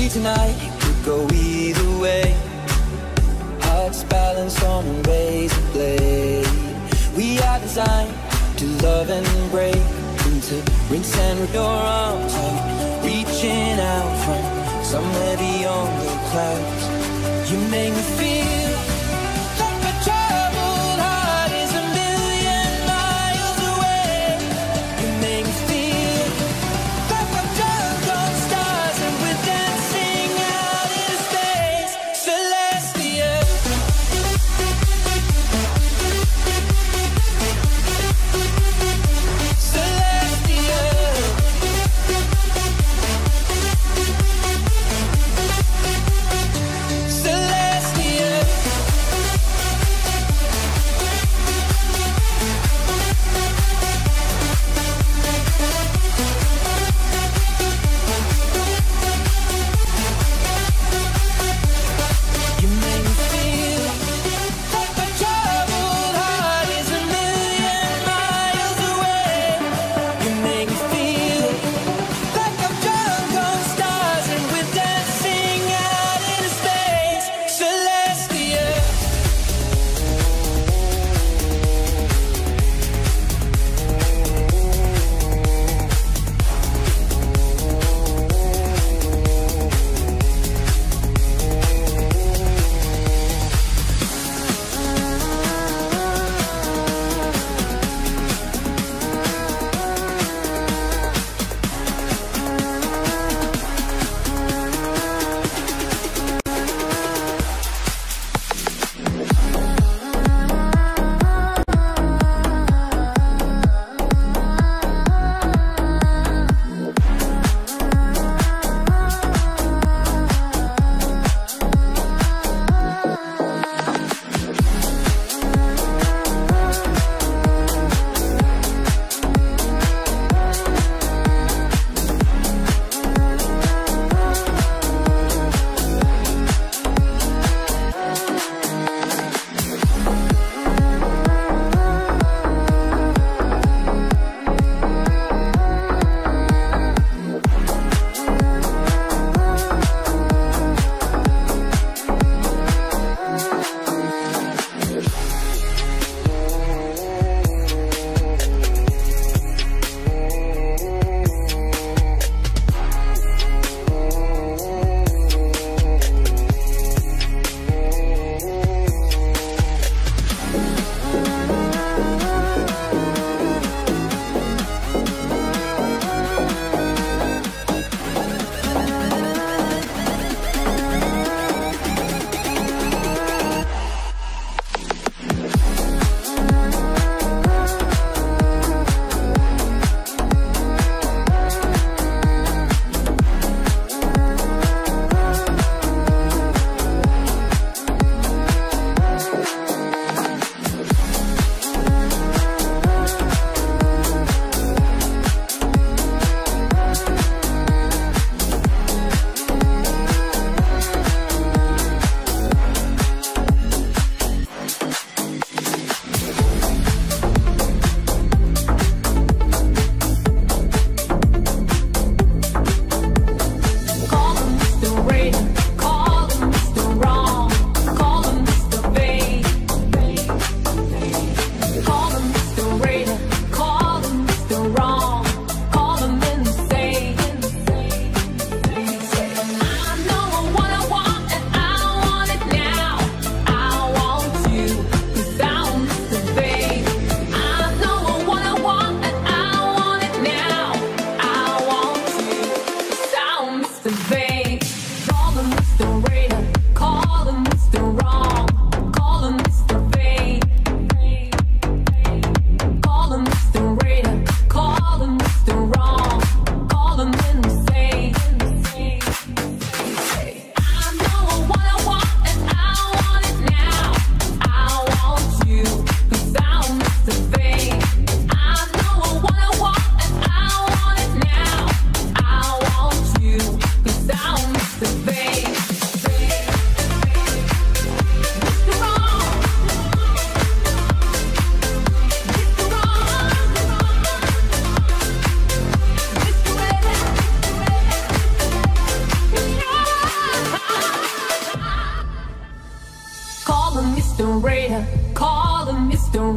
me tonight, it could go either way. Hearts balanced on a razor blade. We are designed to love and break, and to rinse and repeat. Your arms are reaching out from somewhere beyond the clouds. You make me feel like my troubled heart is a million miles away. You make me feel like I'm drunk on stars and we're dancing out in space, celestial. Celestial.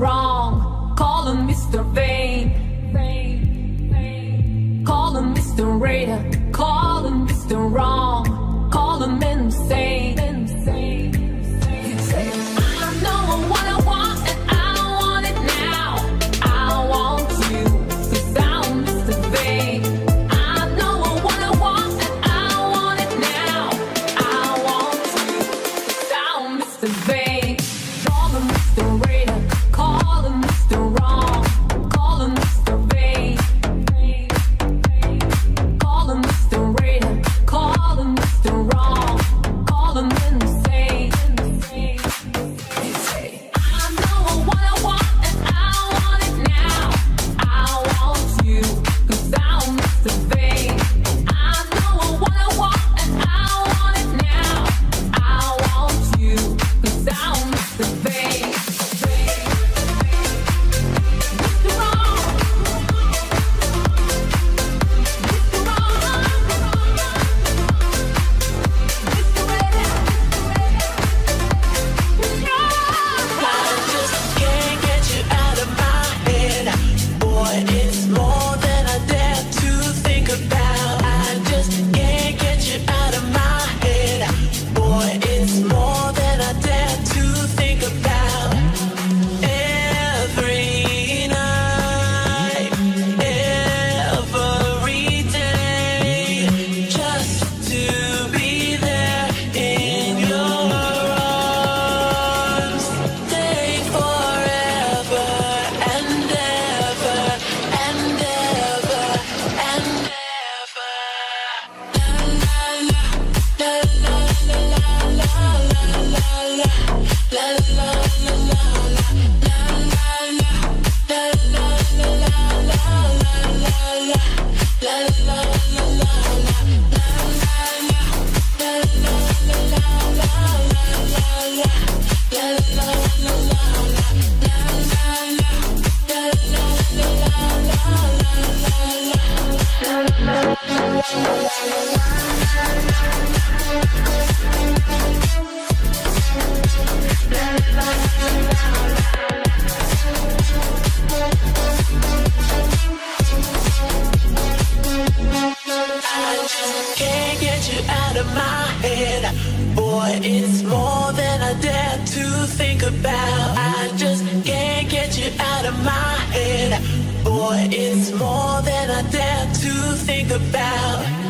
wrong. Call him Mr. Vain. Call him Mr. Raider. Call him Mr. Wrong. Call him insane. More than I dare to think about.